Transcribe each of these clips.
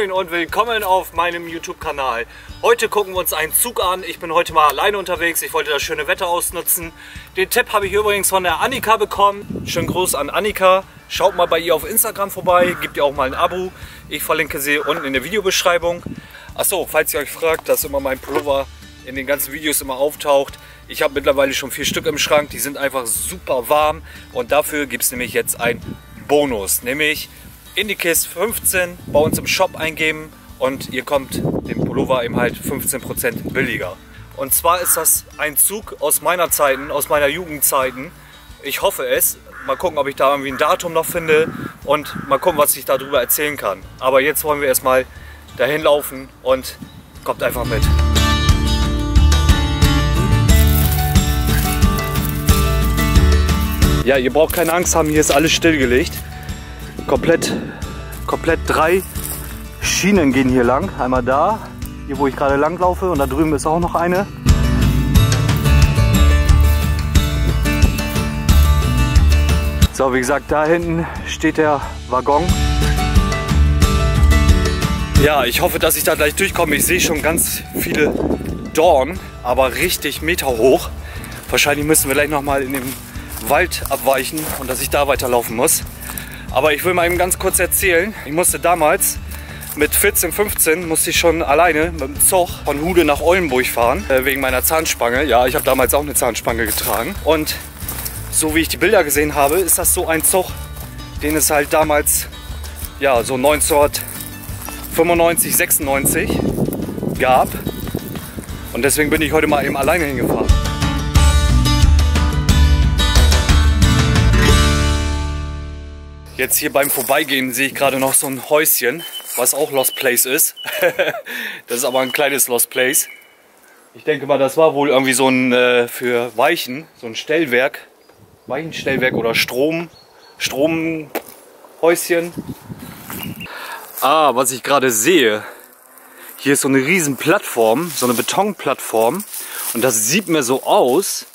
Moin und willkommen auf meinem YouTube-Kanal. Heute gucken wir uns einen Zug an. Ich bin heute mal alleine unterwegs. Ich wollte das schöne Wetter ausnutzen. Den Tipp habe ich übrigens von der Annika bekommen. Schönen Gruß an Annika. Schaut mal bei ihr auf Instagram vorbei. Gebt ihr auch mal ein Abo. Ich verlinke sie unten in der Videobeschreibung. Achso, falls ihr euch fragt, dass immer mein Pullover in den ganzen Videos immer auftaucht. Ich habe mittlerweile schon 4 Stück im Schrank. Die sind einfach super warm. Und dafür gibt es nämlich jetzt einen Bonus. Nämlich Indikis 15 bei uns im Shop eingeben und ihr kommt dem Pullover eben halt 15% billiger. Und zwar ist das ein Zug aus meiner Zeiten, aus meiner Jugendzeiten. Ich hoffe es. Mal gucken, ob ich da irgendwie ein Datum noch finde und mal gucken, was ich darüber erzählen kann. Aber jetzt wollen wir erstmal dahin laufen und kommt einfach mit. Ja, ihr braucht keine Angst haben, hier ist alles stillgelegt. Komplett 3 Schienen gehen hier lang. Einmal da, hier wo ich gerade lang laufe, und da drüben ist auch noch eine. So, wie gesagt, da hinten steht der Waggon. Ja, ich hoffe, dass ich da gleich durchkomme. Ich sehe schon ganz viele Dornen, aber richtig Meter hoch. Wahrscheinlich müssen wir gleich nochmal in den Wald abweichen und dass ich da weiterlaufen muss. Aber ich will mal eben ganz kurz erzählen, ich musste damals mit 14, 15 musste ich schon alleine mit dem Zug von Hude nach Oldenburg fahren, wegen meiner Zahnspange. Ja, ich habe damals auch eine Zahnspange getragen. Und so wie ich die Bilder gesehen habe, ist das so ein Zug, den es halt damals, ja, so 1995, 96 gab. Und deswegen bin ich heute mal eben alleine hingefahren. Jetzt hier beim Vorbeigehen sehe ich gerade noch so ein Häuschen, was auch Lost Place ist. Das ist aber ein kleines Lost Place. Ich denke mal, das war wohl irgendwie so ein für Weichen, so ein Stellwerk. Weichenstellwerk oder Stromhäuschen. Ah, was ich gerade sehe. Hier ist so eine riesen Plattform, so eine Betonplattform. Und das sieht mir so aus,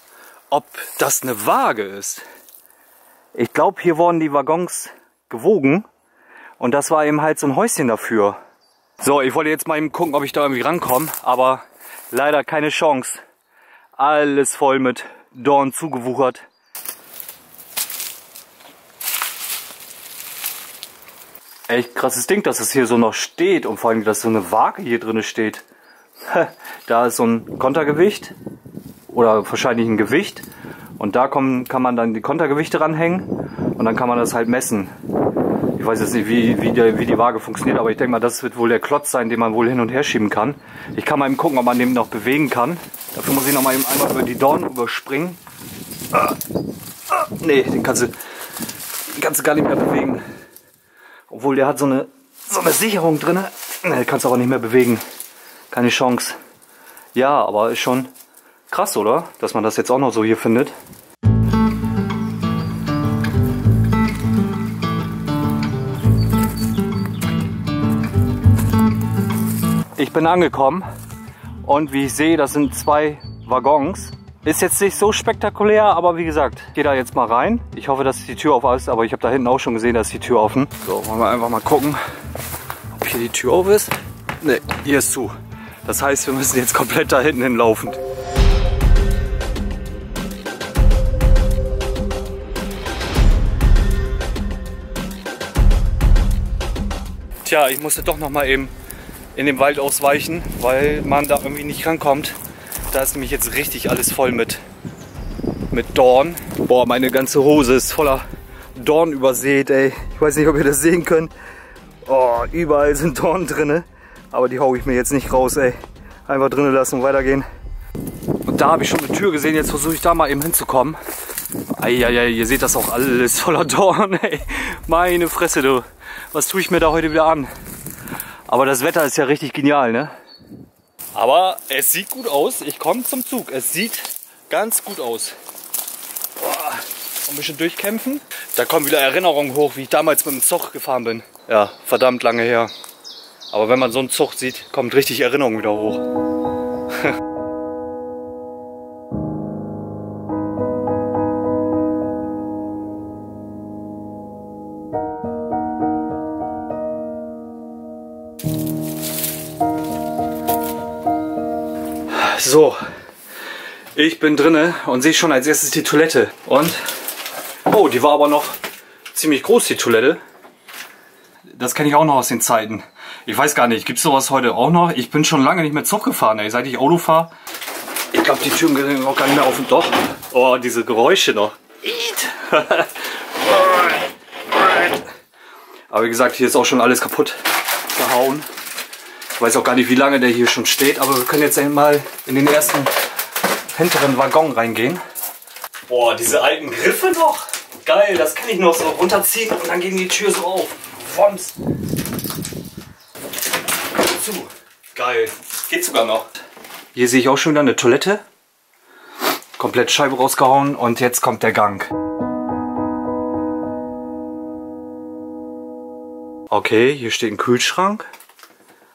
ob das eine Waage ist. Ich glaube, hier wurden die Waggons gewogen und das war eben halt so ein Häuschen dafür. So, ich wollte jetzt mal eben gucken, ob ich da irgendwie rankomme, aber leider keine Chance. Alles voll mit Dornen zugewuchert. Echt krasses Ding, dass es hier so noch steht und vor allem, dass so eine Waage hier drin steht. Da ist so ein Kontergewicht oder wahrscheinlich ein Gewicht. Und da kann man dann die Kontergewichte ranhängen und dann kann man das halt messen. Ich weiß jetzt nicht, wie die Waage funktioniert, aber ich denke mal, das wird wohl der Klotz sein, den man wohl hin und her schieben kann. Ich kann mal eben gucken, ob man den noch bewegen kann. Dafür muss ich noch mal eben einmal über die Dornen überspringen. Nee, den kannst du gar nicht mehr bewegen. Obwohl, der hat so eine Sicherung drin. Nee, kannst du aber nicht mehr bewegen. Keine Chance. Ja, aber ist schon... krass, oder? Dass man das jetzt auch noch so hier findet. Ich bin angekommen und wie ich sehe, das sind 2 Waggons. Ist jetzt nicht so spektakulär, aber wie gesagt, ich gehe da jetzt mal rein. Ich hoffe, dass die Tür auf ist, aber ich habe da hinten auch schon gesehen, dass die Tür offen ist. So, wollen wir einfach mal gucken, ob hier die Tür auf ist. Ne, hier ist zu. Das heißt, wir müssen jetzt komplett da hinten hinlaufen. Tja, ich musste doch noch mal eben in den Wald ausweichen, weil man da irgendwie nicht rankommt. Da ist nämlich jetzt richtig alles voll mit Dorn. Boah, meine ganze Hose ist voller Dorn übersät, ey. Ich weiß nicht, ob ihr das sehen könnt. Oh, überall sind Dorn drinne. Aber die hau ich mir jetzt nicht raus, ey. Einfach drinnen lassen und weitergehen. Und da habe ich schon eine Tür gesehen, jetzt versuche ich da mal eben hinzukommen. Eieiei, ihr seht das auch alles voller Dorn, ey. Meine Fresse, du. Was tue ich mir da heute wieder an? Aber das Wetter ist ja richtig genial, ne? Aber es sieht gut aus. Ich komme zum Zug. Es sieht ganz gut aus. Boah, ein bisschen durchkämpfen. Da kommen wieder Erinnerungen hoch, wie ich damals mit dem Zug gefahren bin. Ja, verdammt lange her. Aber wenn man so einen Zug sieht, kommt richtig Erinnerung wieder hoch. So, ich bin drinne und sehe schon als erstes die Toilette. Und, oh, die war aber noch ziemlich groß, die Toilette. Das kenne ich auch noch aus den Zeiten. Ich weiß gar nicht, gibt es sowas heute auch noch? Ich bin schon lange nicht mehr Zug gefahren, ey, seit ich Auto fahre. Ich glaube, die Türen gehen auch gar nicht mehr auf und doch. Oh, diese Geräusche noch. Aber wie gesagt, hier ist auch schon alles kaputt gehauen. Ich weiß auch gar nicht, wie lange der hier schon steht, aber wir können jetzt einmal in den ersten hinteren Waggon reingehen. Boah, diese alten Griffe noch. Geil, das kann ich noch so runterziehen und dann gegen die Tür so auf. Wumms. Zu. Geil. Geht sogar noch. Hier sehe ich auch schon wieder eine Toilette. Komplett Scheibe rausgehauen und jetzt kommt der Gang. Okay, hier steht ein Kühlschrank.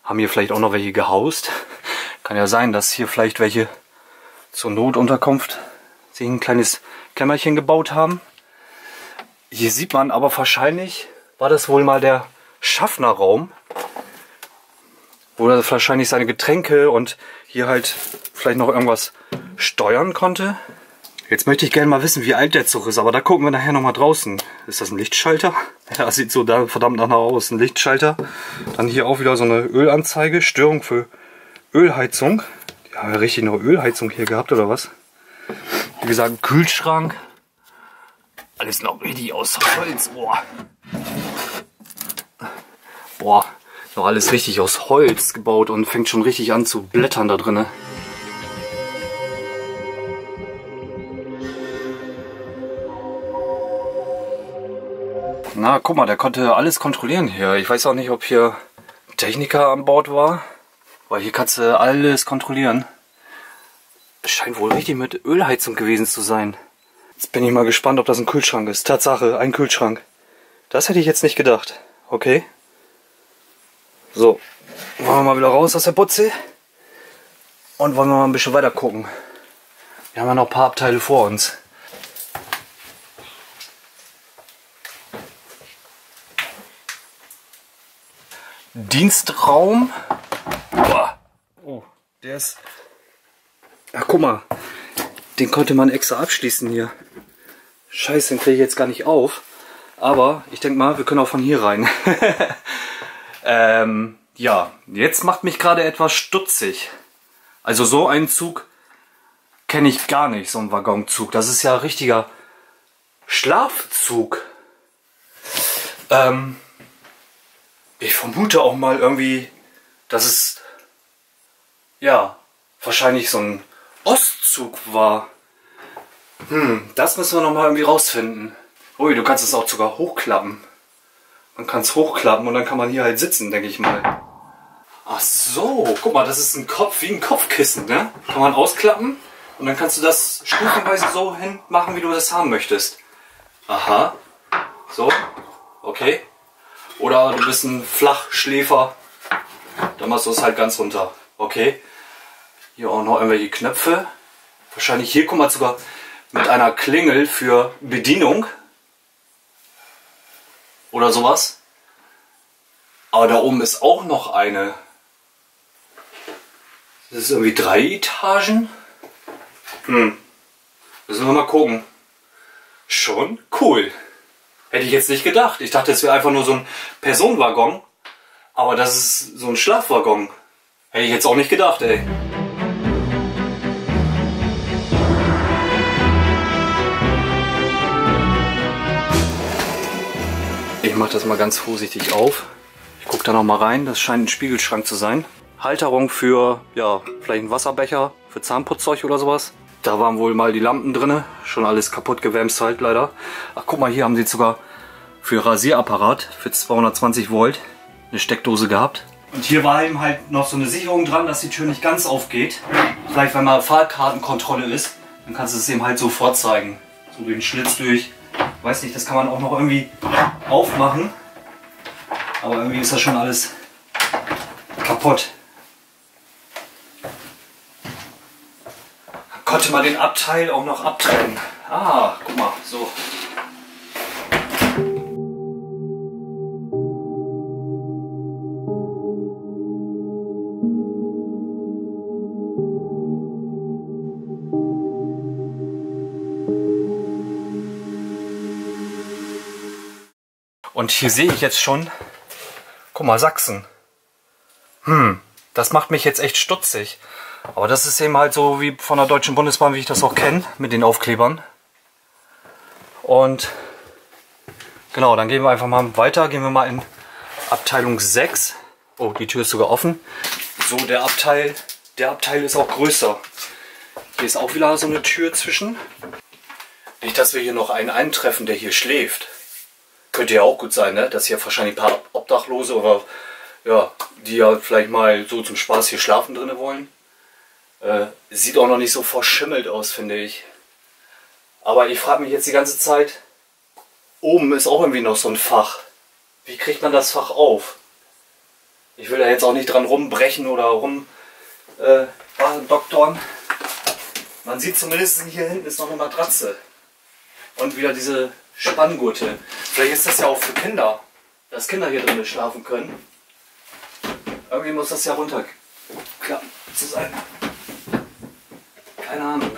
Haben hier vielleicht auch noch welche gehaust. Kann ja sein, dass hier vielleicht welche zur Notunterkunft sich ein kleines Kämmerchen gebaut haben. Hier sieht man aber wahrscheinlich, war das wohl mal der Schaffnerraum, wo er wahrscheinlich seine Getränke und hier halt vielleicht noch irgendwas steuern konnte. Jetzt möchte ich gerne mal wissen, wie alt der Zug ist, aber da gucken wir nachher nochmal draußen. Ist das ein Lichtschalter? Ja, das sieht so da verdammt danach aus, ein Lichtschalter. Dann hier auch wieder so eine Ölanzeige, Störung für Ölheizung. Die haben ja richtig eine Ölheizung hier gehabt, oder was? Wie gesagt, Kühlschrank. Alles noch richtig aus Holz. Boah. Boah, noch alles richtig aus Holz gebaut und fängt schon richtig an zu blättern da drinne. Na, guck mal, der konnte alles kontrollieren hier. Ich weiß auch nicht, ob hier ein Techniker an Bord war, weil hier kannst du alles kontrollieren. Scheint wohl richtig mit Ölheizung gewesen zu sein. Jetzt bin ich mal gespannt, ob das ein Kühlschrank ist. Tatsache, ein Kühlschrank. Das hätte ich jetzt nicht gedacht. Okay. So, wollen wir mal wieder raus aus der Butze und wollen wir mal ein bisschen weiter gucken. Wir haben ja noch ein paar Abteile vor uns. Dienstraum. Boah. Oh, der ist... Ach, guck mal. Den konnte man extra abschließen hier. Scheiße, den kriege ich jetzt gar nicht auf. Aber ich denke mal, wir können auch von hier rein. Ja, jetzt macht mich gerade etwas stutzig. Also so einen Zug kenne ich gar nicht, so einen Waggonzug. Das ist ja ein richtiger Schlafzug. Ich vermute auch mal irgendwie, dass es ja wahrscheinlich so ein Ostzug war. Das müssen wir nochmal irgendwie rausfinden. Ui, du kannst es auch sogar hochklappen. Man kann es hochklappen und dann kann man hier halt sitzen, denke ich mal. Ach so, guck mal, das ist ein Kopf wie ein Kopfkissen, ne? Kann man ausklappen und dann kannst du das stufenweise so hin machen, wie du das haben möchtest. Aha. So, okay. Oder du bist ein Flachschläfer, dann machst du es halt ganz runter. Okay. Hier auch noch irgendwelche Knöpfe. Wahrscheinlich hier, guck mal, sogar mit einer Klingel für Bedienung. Oder sowas. Aber da oben ist auch noch eine. Das ist irgendwie 3 Etagen. Müssen wir mal gucken. Schon cool. Hätte ich jetzt nicht gedacht. Ich dachte, es wäre einfach nur so ein Personenwaggon. Aber das ist so ein Schlafwaggon. Hätte ich jetzt auch nicht gedacht, ey. Ich mache das mal ganz vorsichtig auf. Ich gucke da noch mal rein. Das scheint ein Spiegelschrank zu sein. Halterung für, ja, vielleicht einen Wasserbecher, für Zahnputzzeug oder sowas. Da waren wohl mal die Lampen drin, schon alles kaputt gewämst halt leider. Ach guck mal, hier haben sie sogar für Rasierapparat für 220 Volt eine Steckdose gehabt. Und hier war eben halt noch so eine Sicherung dran, dass die Tür nicht ganz aufgeht. Vielleicht wenn mal Fahrkartenkontrolle ist, dann kannst du es eben halt so vorzeigen. So den Schlitz durch. Weiß nicht, das kann man auch noch irgendwie aufmachen. Aber irgendwie ist das schon alles kaputt. Konnte man den Abteil auch noch abtrennen. Ah, guck mal, so. Und hier sehe ich jetzt schon, guck mal, Sachsen. Das macht mich jetzt echt stutzig. Aber das ist eben halt so wie von der Deutschen Bundesbahn, wie ich das auch kenne, mit den Aufklebern. Und genau, dann gehen wir einfach mal weiter, gehen wir mal in Abteilung 6. Oh, die Tür ist sogar offen. So, der Abteil ist auch größer. Hier ist auch wieder so eine Tür zwischen. Nicht, dass wir hier noch einen eintreffen, der hier schläft. Könnte ja auch gut sein, ne? Dass hier wahrscheinlich ein paar Obdachlose oder ja, die ja vielleicht mal so zum Spaß hier schlafen drin wollen. Sieht auch noch nicht so verschimmelt aus, finde ich. Aber ich frage mich jetzt die ganze Zeit, oben ist auch irgendwie noch so ein Fach. Wie kriegt man das Fach auf? Ich will da jetzt auch nicht dran rumbrechen oder rumdoktorn. Man sieht zumindest, hier hinten ist noch eine Matratze. Und wieder diese Spanngurte. Vielleicht ist das ja auch für Kinder, dass Kinder hier drin schlafen können. Irgendwie muss das ja runterklappen zu sein. Keine Ahnung.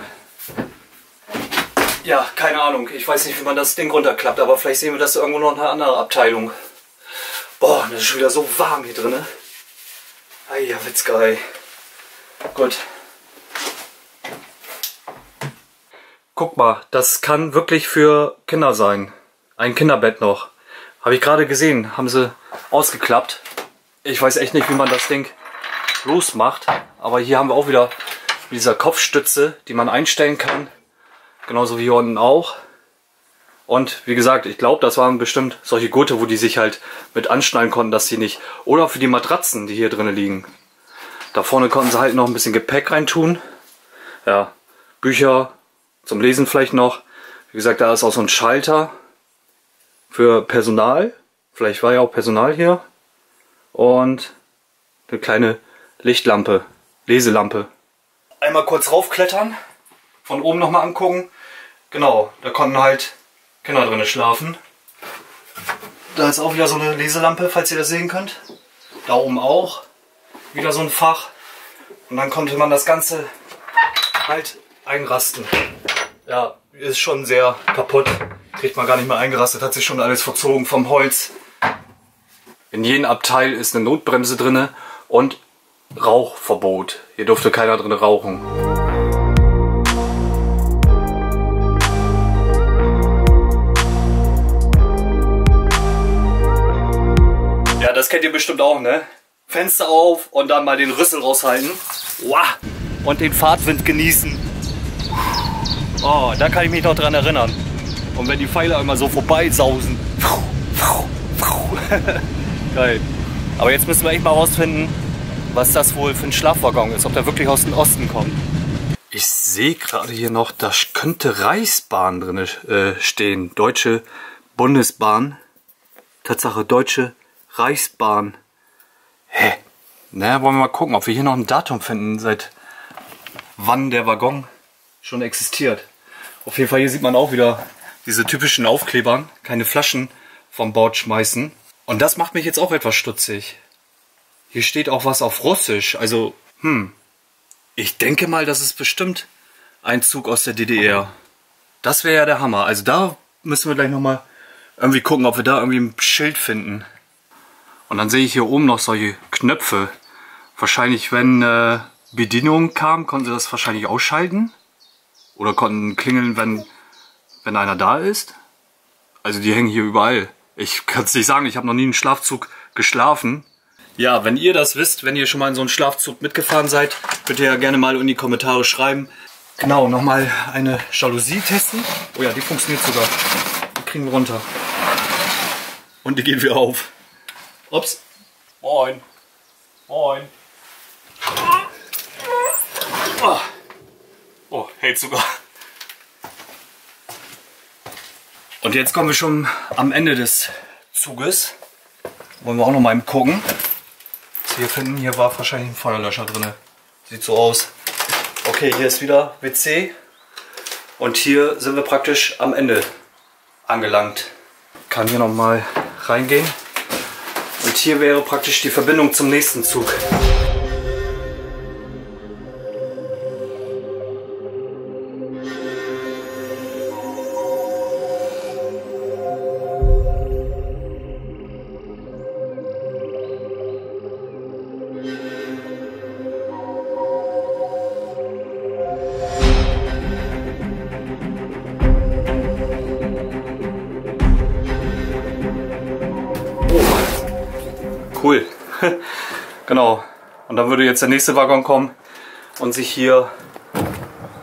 Ja, keine Ahnung. Ich weiß nicht, wie man das Ding runterklappt, aber vielleicht sehen wir das irgendwo noch in einer anderen Abteilung. Boah, das ist schon wieder so warm hier drin. Ai, ja, wird's geil. Gut. Guck mal, das kann wirklich für Kinder sein. Ein Kinderbett noch. Habe ich gerade gesehen, haben sie ausgeklappt. Ich weiß echt nicht, wie man das Ding losmacht. Aber hier haben wir auch wieder mit dieser Kopfstütze, die man einstellen kann. Genauso wie hier unten auch. Und wie gesagt, ich glaube, das waren bestimmt solche Gurte, wo die sich halt mit anschneiden konnten, dass sie nicht... Oder für die Matratzen, die hier drinnen liegen. Da vorne konnten sie halt noch ein bisschen Gepäck reintun. Ja, Bücher zum Lesen vielleicht noch. Wie gesagt, da ist auch so ein Schalter für Personal. Vielleicht war ja auch Personal hier. Und eine kleine Lichtlampe, Leselampe. Einmal kurz raufklettern, von oben nochmal angucken. Genau, da konnten halt Kinder drinnen schlafen. Da ist auch wieder so eine Leselampe, falls ihr das sehen könnt. Da oben auch wieder so ein Fach. Und dann konnte man das Ganze halt einrasten. Ja, ist schon sehr kaputt. Kriegt man gar nicht mehr eingerastet, hat sich schon alles verzogen vom Holz. In jedem Abteil ist eine Notbremse drin und Rauchverbot. Hier durfte keiner drin rauchen. Ja, das kennt ihr bestimmt auch, ne? Fenster auf und dann mal den Rüssel raushalten. Wow. Und den Fahrtwind genießen. Oh, da kann ich mich noch dran erinnern. Und wenn die Pfeile einmal so vorbeisausen. Geil. Aber jetzt müssen wir echt mal rausfinden, was das wohl für ein Schlafwaggon ist, ob der wirklich aus dem Osten kommt. Ich sehe gerade hier noch, da könnte Reichsbahn drin stehen. Deutsche Bundesbahn. Tatsache, Deutsche Reichsbahn. Hä? Na, wollen wir mal gucken, ob wir hier noch ein Datum finden, seit wann der Waggon schon existiert. Auf jeden Fall, hier sieht man auch wieder diese typischen Aufklebern. Keine Flaschen vom Bord schmeißen. Und das macht mich jetzt auch etwas stutzig. Hier steht auch was auf Russisch, also, ich denke mal, das ist bestimmt ein Zug aus der DDR. Das wäre ja der Hammer. Also da müssen wir gleich nochmal irgendwie gucken, ob wir da irgendwie ein Schild finden. Und dann sehe ich hier oben noch solche Knöpfe. Wahrscheinlich, wenn Bedienung kam, konnten sie das wahrscheinlich ausschalten. Oder konnten klingeln, wenn einer da ist. Also die hängen hier überall. Ich kann es nicht sagen, ich habe noch nie einen Schlafzug geschlafen. Ja, wenn ihr das wisst, wenn ihr schon mal in so einen Schlafzug mitgefahren seid, bitte ja gerne mal in die Kommentare schreiben. Genau, nochmal eine Jalousie testen. Oh ja, die funktioniert sogar. Die kriegen wir runter. Und die gehen wir auf. Ups. Moin. Moin. Oh, hält sogar. Und jetzt kommen wir schon am Ende des Zuges. Wollen wir auch noch mal gucken. Was wir hier finden, hier war wahrscheinlich ein Feuerlöscher drin. Sieht so aus. Okay, hier ist wieder WC. Und hier sind wir praktisch am Ende angelangt. Kann hier noch mal reingehen. Und hier wäre praktisch die Verbindung zum nächsten Zug. Genau. Und dann würde jetzt der nächste Waggon kommen und sich hier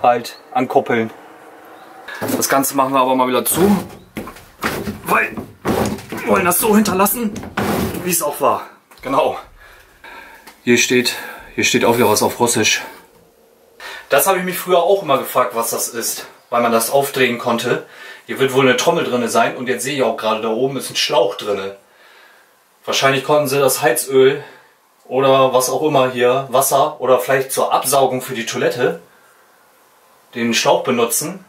halt ankoppeln. Das Ganze machen wir aber mal wieder zu, weil wir wollen das so hinterlassen, wie es auch war. Genau. Hier steht auch wieder was auf Russisch. Das habe ich mich früher auch immer gefragt, was das ist, weil man das aufdrehen konnte. Hier wird wohl eine Trommel drin sein und jetzt sehe ich auch gerade, da oben ist ein Schlauch drin. Wahrscheinlich konnten sie das Heizöl oder was auch immer hier, Wasser oder vielleicht zur Absaugung für die Toilette, den Schlauch benutzen.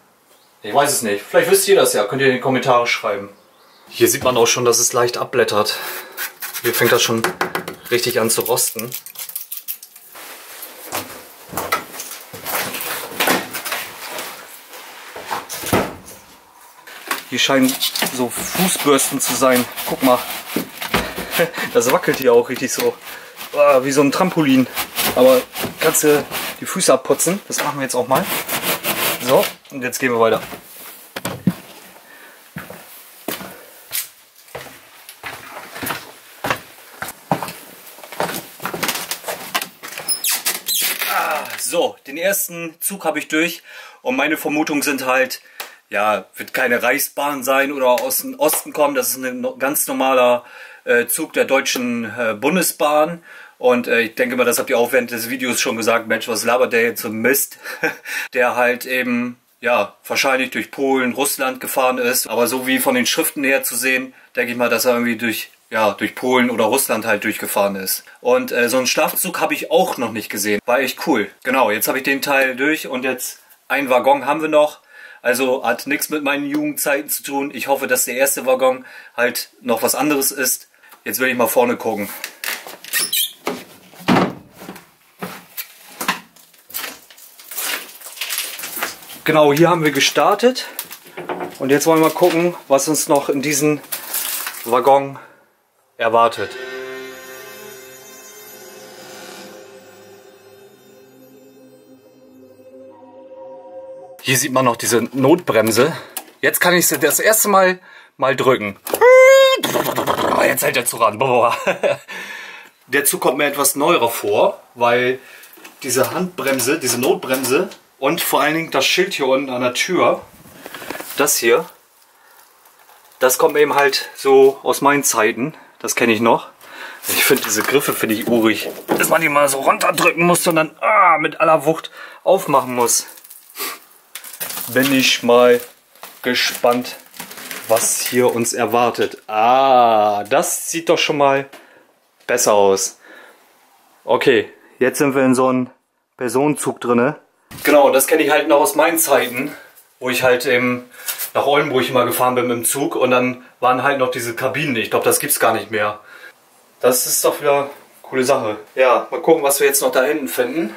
Ich weiß es nicht. Vielleicht wisst ihr das ja. Könnt ihr in die Kommentare schreiben. Hier sieht man auch schon, dass es leicht abblättert. Hier fängt das schon richtig an zu rosten. Hier scheinen so Fußbürsten zu sein. Guck mal. Das wackelt hier auch richtig so. Wie so ein Trampolin. Aber kannst du die Füße abputzen. Das machen wir jetzt auch mal. So, und jetzt gehen wir weiter. So, den ersten Zug habe ich durch und meine Vermutungen sind halt, ja, wird keine Reichsbahn sein oder aus dem Osten kommen. Das ist ein ganz normaler Zug der Deutschen Bundesbahn. Und ich denke mal, das habt ihr auch während des Videos schon gesagt, Mensch, was labert der jetzt so Mist? Der halt eben, ja, wahrscheinlich durch Polen, Russland gefahren ist. Aber so wie von den Schriften her zu sehen, denke ich mal, dass er irgendwie durch Polen oder Russland halt durchgefahren ist. Und so einen Schlafzug habe ich auch noch nicht gesehen. War echt cool. Genau, jetzt habe ich den Teil durch und jetzt einen Waggon haben wir noch. Also hat nichts mit meinen Jugendzeiten zu tun. Ich hoffe, dass der erste Waggon halt noch was anderes ist. Jetzt will ich mal vorne gucken. Genau, hier haben wir gestartet und jetzt wollen wir mal gucken, was uns noch in diesem Waggon erwartet. Hier sieht man noch diese Notbremse. Jetzt kann ich sie das erste Mal drücken. Jetzt hält der Zug an. Der Zug kommt mir etwas neuer vor, weil diese Handbremse, diese Notbremse, und vor allen Dingen das Schild hier unten an der Tür, das hier, das kommt eben halt so aus meinen Zeiten. Das kenne ich noch. Ich finde diese Griffe, finde ich urig. Dass man die mal so runterdrücken muss und dann mit aller Wucht aufmachen muss. Bin ich mal gespannt, was hier uns erwartet. Das sieht doch schon mal besser aus. Okay, jetzt sind wir in so einem Personenzug drinne. Genau, das kenne ich halt noch aus meinen Zeiten, wo ich halt eben nach Oldenburg immer gefahren bin mit dem Zug und dann waren halt noch diese Kabinen. Ich glaube, das gibt's gar nicht mehr. Das ist doch wieder eine coole Sache. Ja, mal gucken, was wir jetzt noch da hinten finden.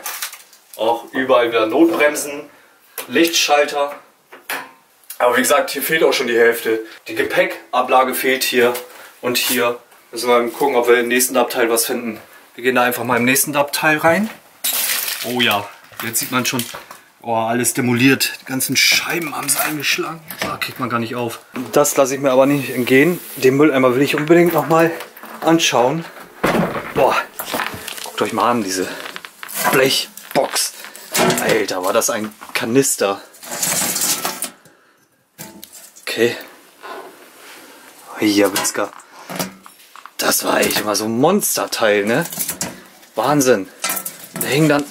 Auch überall wieder Notbremsen, Lichtschalter. Aber wie gesagt, hier fehlt auch schon die Hälfte. Die Gepäckablage fehlt hier und hier. Müssen wir mal gucken, ob wir im nächsten Abteil was finden. Wir gehen da einfach mal im nächsten Abteil rein. Oh ja. Jetzt sieht man schon, alles demoliert. Die ganzen Scheiben haben sie eingeschlagen. Kriegt man gar nicht auf. Das lasse ich mir aber nicht entgehen. Den Mülleimer will ich unbedingt nochmal anschauen. Guckt euch mal an, diese Blechbox. Alter, war das ein Kanister. Okay. Ja, Witzka. Das war echt immer so ein Monsterteil, ne? Wahnsinn. Da hing dann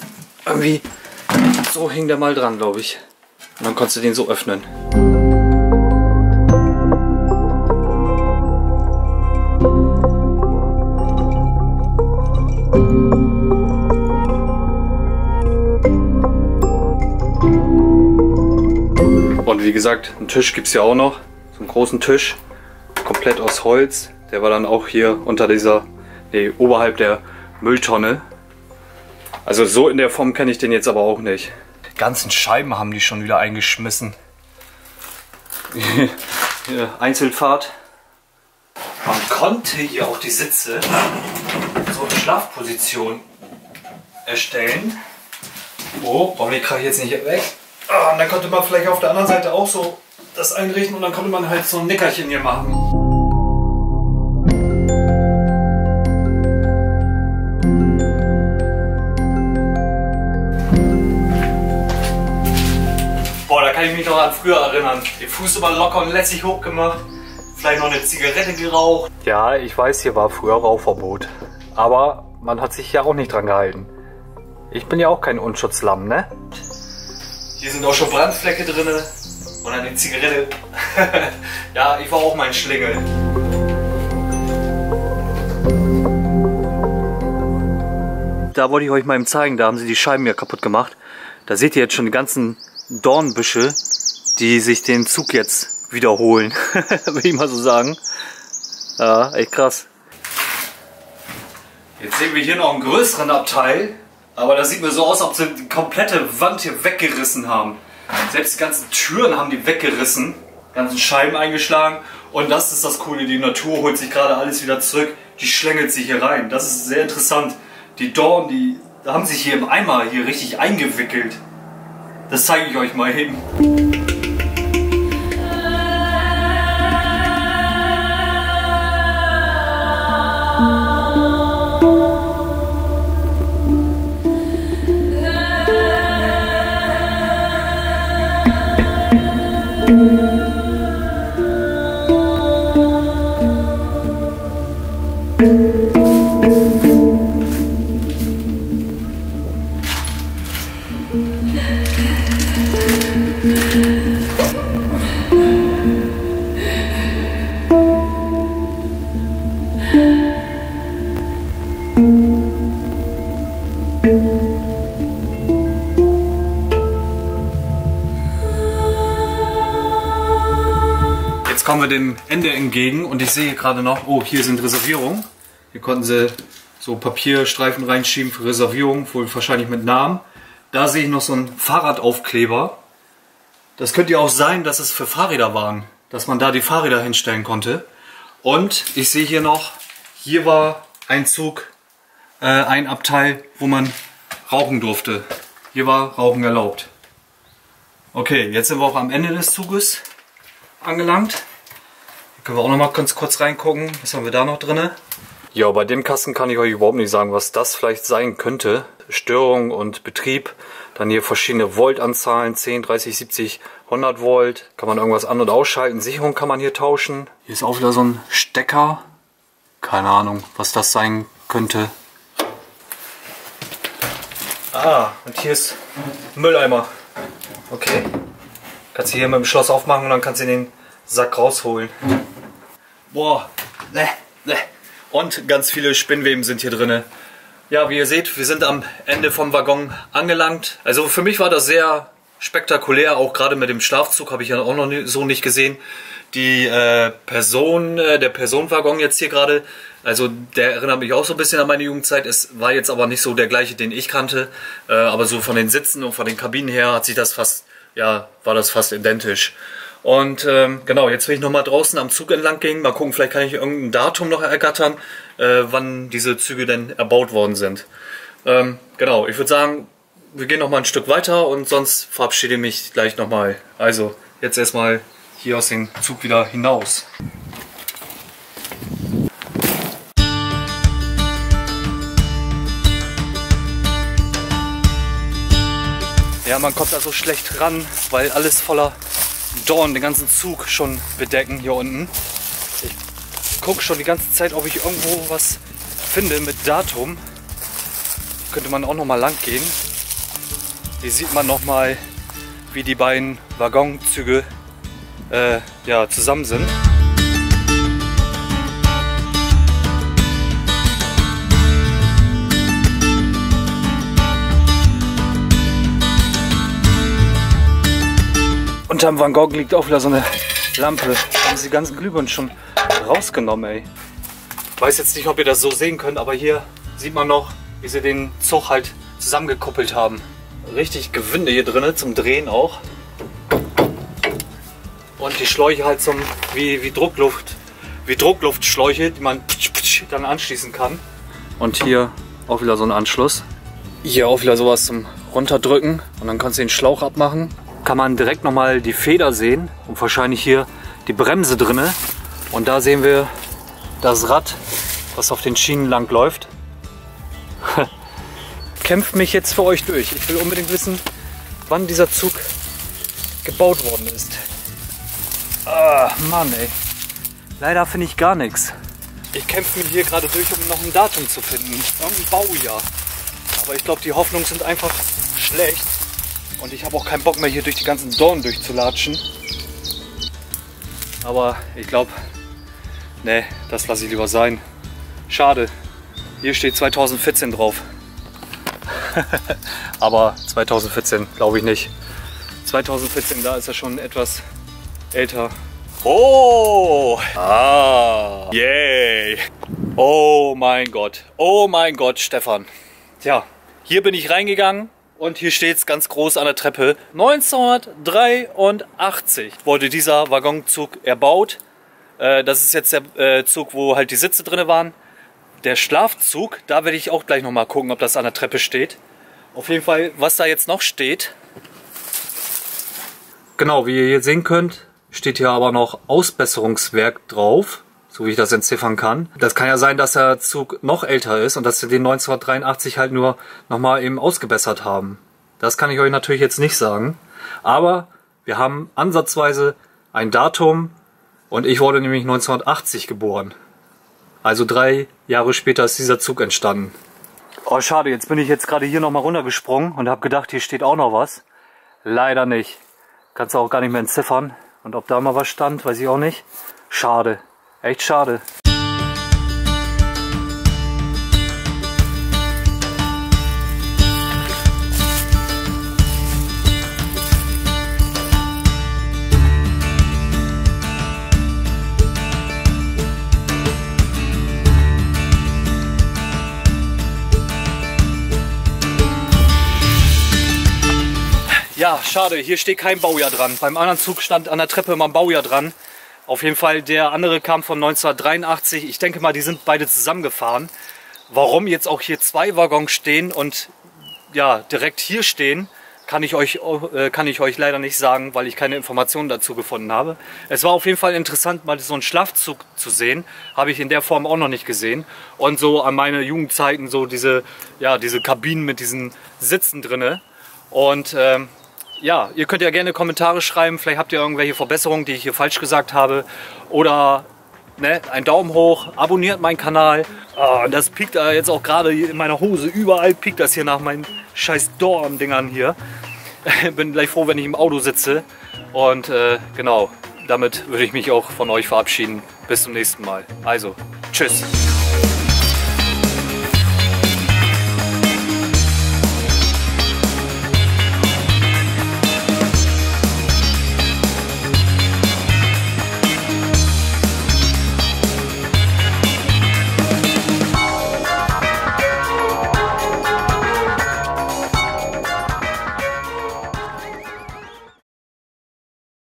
irgendwie... So hing der mal dran, glaube ich. Und dann konntest du den so öffnen. Und wie gesagt, einen Tisch gibt es ja auch noch. So einen großen Tisch. Komplett aus Holz. Der war dann auch hier unter dieser, oberhalb der Mülltonne. Also so in der Form kenne ich den jetzt aber auch nicht. Die ganzen Scheiben haben die schon wieder eingeschmissen. Einzelfahrt. Man konnte hier auch die Sitze so in Schlafposition erstellen. Hoffentlich kriege ich jetzt nicht weg. Und dann konnte man vielleicht auf der anderen Seite auch so das einrichten und dann konnte man halt so ein Nickerchen hier machen. kann ich mich noch an früher erinnern. Den Fuß immer locker und lässig hochgemacht, vielleicht noch eine Zigarette geraucht. Ja, ich weiß, hier war früher Rauchverbot, aber man hat sich ja auch nicht dran gehalten. Ich bin ja auch kein Unschutzlamm, ne? Hier sind auch schon Brandflecke drin und an der Zigarette. Ja, ich war auch mein Schlingel. Da wollte ich euch mal eben zeigen, da haben sie die Scheiben ja kaputt gemacht. Da seht ihr jetzt schon die ganzen Dornbüsche, die sich den Zug jetzt wiederholen, will ich mal so sagen. Ja, echt krass. Jetzt sehen wir hier noch einen größeren Abteil, aber das sieht mir so aus, als ob sie die komplette Wand hier weggerissen haben. Selbst die ganzen Türen haben die weggerissen, die ganzen Scheiben eingeschlagen. Und das ist das Coole, die Natur holt sich gerade alles wieder zurück, die schlängelt sich hier rein. Das ist sehr interessant. Die Dornen, die haben sich hier im Eimer hier richtig eingewickelt. Das zeige ich euch mal hin. Kommen wir dem Ende entgegen und ich sehe hier gerade noch, oh, hier sind Reservierungen. Hier konnten sie so Papierstreifen reinschieben für Reservierungen, wohl wahrscheinlich mit Namen. Da sehe ich noch so einen Fahrradaufkleber. Das könnte ja auch sein, dass es für Fahrräder waren, dass man da die Fahrräder hinstellen konnte. Und ich sehe hier noch, hier war ein Zug, ein Abteil, wo man rauchen durfte. Hier war Rauchen erlaubt. Okay, jetzt sind wir auch am Ende des Zuges angelangt. Können wir auch noch mal ganz kurz reingucken, was haben wir da noch drin? Ja, bei dem Kasten kann ich euch überhaupt nicht sagen, was das vielleicht sein könnte. Störung und Betrieb, dann hier verschiedene Voltanzahlen, 10, 30, 70, 100 Volt. Kann man irgendwas an- und ausschalten, Sicherung kann man hier tauschen. Hier ist auch wieder so ein Stecker. Keine Ahnung, was das sein könnte. Ah, und hier ist ein Mülleimer. Okay. Kannst du hier mit dem Schloss aufmachen und dann kannst du den Sack rausholen. Boah, und ganz viele Spinnweben sind hier drin. Ja, wie ihr seht, wir sind am Ende vom Waggon angelangt. Also für mich war das sehr spektakulär, auch gerade mit dem Schlafzug habe ich ja auch noch so nicht gesehen. Die der Personenwaggon jetzt hier gerade, also der erinnert mich auch so ein bisschen an meine Jugendzeit. Es war jetzt aber nicht so der gleiche, den ich kannte. Aber so von den Sitzen und von den Kabinen her hat sich das fast, ja, war das fast identisch. Und genau, jetzt will ich nochmal draußen am Zug entlang gehen. Mal gucken, vielleicht kann ich irgendein Datum noch ergattern, wann diese Züge denn erbaut worden sind. Genau, ich würde sagen, wir gehen nochmal ein Stück weiter und sonst verabschiede ich mich gleich nochmal. Also, jetzt erstmal hier aus dem Zug wieder hinaus. Ja, man kommt da so schlecht ran, weil alles voller Dorn den ganzen Zug schon bedecken hier unten. Ich gucke schon die ganze Zeit, ob ich irgendwo was finde mit Datum. Könnte man auch noch mal lang gehen. Hier sieht man noch mal, wie die beiden Waggonzüge ja, zusammen sind. Unterm Van Gogh liegt auch wieder so eine Lampe. Da haben sie die ganzen Glühbirnen schon rausgenommen, ey. Ich weiß jetzt nicht, ob ihr das so sehen könnt, aber hier sieht man noch, wie sie den Zug halt zusammengekuppelt haben. Richtig Gewinde hier drin, zum Drehen auch. Und die Schläuche halt zum, wie Druckluftschläuche, die man dann anschließen kann. Und hier auch wieder so ein Anschluss. Hier auch wieder sowas zum Runterdrücken und dann kannst du den Schlauch abmachen. Kann man direkt nochmal die Feder sehen und wahrscheinlich hier die Bremse drinne. Und da sehen wir das Rad, was auf den Schienen lang läuft. Kämpft mich jetzt für euch durch. Ich will unbedingt wissen, wann dieser Zug gebaut worden ist. Ah, Mann, ey. Leider finde ich gar nichts. Ich kämpfe mich hier gerade durch, um noch ein Datum zu finden. Irgendein Baujahr. Aber ich glaube, die Hoffnungen sind einfach schlecht. Und ich habe auch keinen Bock mehr, hier durch die ganzen Dornen durchzulatschen. Aber ich glaube, nee, das lasse ich lieber sein. Schade. Hier steht 2014 drauf. Aber 2014 glaube ich nicht. 2014, da ist er schon etwas älter. Oh! Ah! Yay! Oh mein Gott. Oh mein Gott, Stefan. Tja, hier bin ich reingegangen und hier steht es ganz groß an der Treppe. 1983 wurde dieser Waggonzug erbaut. Das ist jetzt der Zug, wo halt die Sitze drin waren. Der Schlafzug, da werde ich auch gleich nochmal gucken, ob das an der Treppe steht. Auf jeden Fall, was da jetzt noch steht. Genau, wie ihr hier sehen könnt, steht hier aber noch Ausbesserungswerk drauf, so wie ich das entziffern kann. Das kann ja sein, dass der Zug noch älter ist und dass sie den 1983 halt nur nochmal eben ausgebessert haben. Das kann ich euch natürlich jetzt nicht sagen. Aber wir haben ansatzweise ein Datum und ich wurde nämlich 1980 geboren. Also 3 Jahre später ist dieser Zug entstanden. Oh, schade, jetzt bin ich jetzt gerade hier nochmal runtergesprungen und habe gedacht, hier steht auch noch was. Leider nicht. Kannst du auch gar nicht mehr entziffern. Und ob da mal was stand, weiß ich auch nicht. Schade. Echt schade. Ja, schade, hier steht kein Baujahr dran. Beim anderen Zug stand an der Treppe immer ein Baujahr dran. Auf jeden Fall, der andere kam von 1983. Ich denke mal, die sind beide zusammengefahren. Warum jetzt auch hier 2 Waggons stehen und ja, direkt hier stehen, kann ich euch leider nicht sagen, weil ich keine Informationen dazu gefunden habe. Es war auf jeden Fall interessant, mal so einen Schlafzug zu sehen. Habe ich in der Form auch noch nicht gesehen. Und so an meine Jugendzeiten so diese Kabinen mit diesen Sitzen drinne. Und ja, ihr könnt ja gerne Kommentare schreiben, vielleicht habt ihr irgendwelche Verbesserungen, die ich hier falsch gesagt habe. Oder ne, einen Daumen hoch, abonniert meinen Kanal. Oh, das piekt jetzt auch gerade in meiner Hose, überall piekt das hier nach meinen scheiß Dorn-Dingern hier. Bin gleich froh, wenn ich im Auto sitze. Und genau, damit würde ich mich auch von euch verabschieden. Bis zum nächsten Mal. Also, tschüss.